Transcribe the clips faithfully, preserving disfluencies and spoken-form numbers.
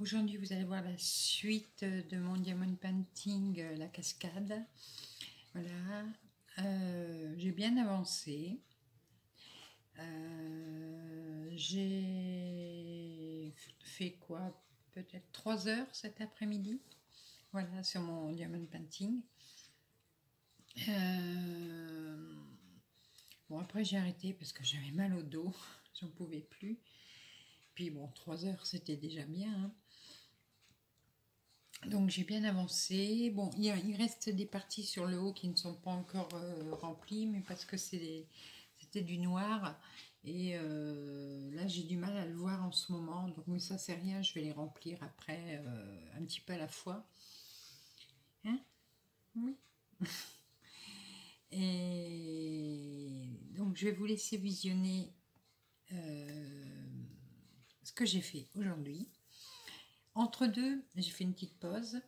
Alors aujourd'hui vous allez voir la suite de mon diamond painting, la cascade. Voilà, euh, j'ai bien avancé, euh, j'ai fait quoi, peut-être trois heures cet après-midi, voilà, sur mon diamond painting. Euh, bon, après j'ai arrêté parce que j'avais mal au dos, j'en pouvais plus. Puis bon, trois heures c'était déjà bien, hein. Donc j'ai bien avancé. Bon, il, il reste des parties sur le haut qui ne sont pas encore euh, remplies, mais parce que c'était du noir et euh, là j'ai du mal à le voir en ce moment, donc mais ça c'est rien, je vais les remplir après, euh, un petit peu à la fois, hein, oui. Et donc je vais vous laisser visionner euh, ce que j'ai fait aujourd'hui. Entre deux, j'ai fait une petite pause,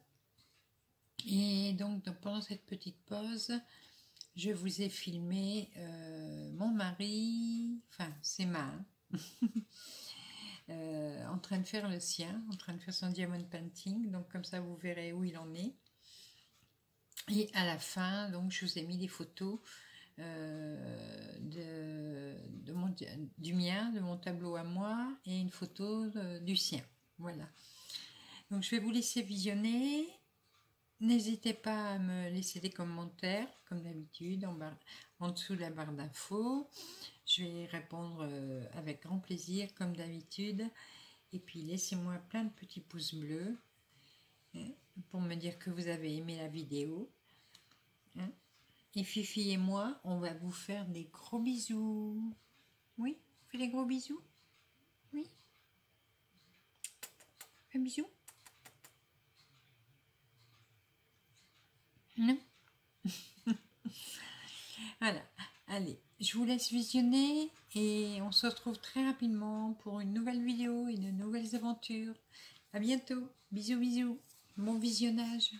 et donc, donc pendant cette petite pause je vous ai filmé euh, mon mari, enfin c'est ma euh, en train de faire le sien, en train de faire son diamond painting, donc comme ça vous verrez où il en est. Et à la fin, donc je vous ai mis des photos euh, de, de mon, du mien, de mon tableau à moi, et une photo de, du sien. Voilà. Donc je vais vous laisser visionner. N'hésitez pas à me laisser des commentaires, comme d'habitude, en, en dessous de la barre d'infos. Je vais répondre euh, avec grand plaisir, comme d'habitude. Et puis laissez-moi plein de petits pouces bleus pour me dire que vous avez aimé la vidéo. Hein? Et Fifi et moi, on va vous faire des gros bisous. Oui, on fait des gros bisous. Oui. Un bisou. Non. Voilà. Allez, je vous laisse visionner et on se retrouve très rapidement pour une nouvelle vidéo et de nouvelles aventures. À bientôt. Bisous, bisous. Bon visionnage.